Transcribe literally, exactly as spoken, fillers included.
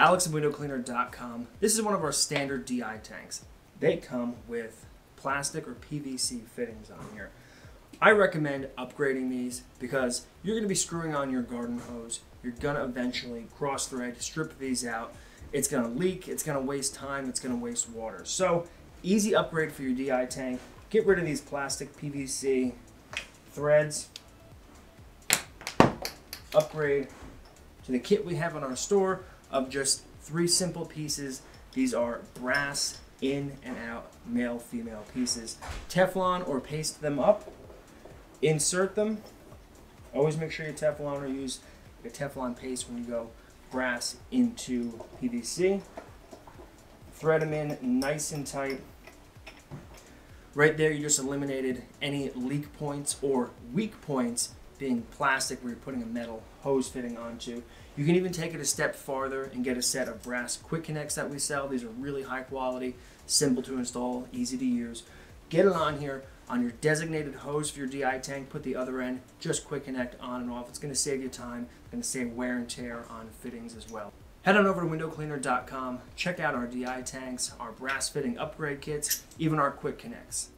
Alex at window cleaner dot com. This is one of our standard D I tanks. They come with plastic or P V C fittings on here. I recommend upgrading these because you're going to be screwing on your garden hose. You're going to eventually cross thread, strip these out. It's going to leak. It's going to waste time. It's going to waste water. So easy upgrade for your D I tank. Get rid of these plastic P V C threads. Upgrade to the kit we have in our store of just three simple pieces. These are brass in and out male female pieces. Teflon or paste them up. Insert them. Always make sure you Teflon or use a Teflon paste when you go brass into P V C. Thread them in nice and tight. Right there, you just eliminated any leak points or weak points being plastic where you're putting a metal hose fitting onto. You can even take it a step farther and get a set of brass quick connects that we sell. These are really high quality, simple to install, easy to use. Get it on here on your designated hose for your D I tank, put the other end, just quick connect on and off. It's gonna save you time, it's gonna save wear and tear on fittings as well. Head on over to window cleaner dot com, check out our D I tanks, our brass fitting upgrade kits, even our quick connects.